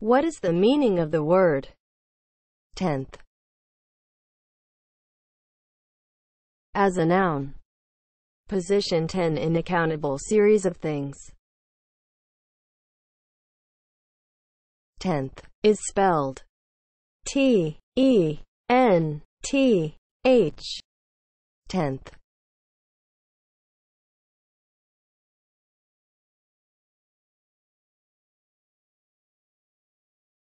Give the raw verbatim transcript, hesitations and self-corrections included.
What is the meaning of the word tenth as a noun? Position ten in a countable series of things. Tenth is spelled T E N T H. Tenth.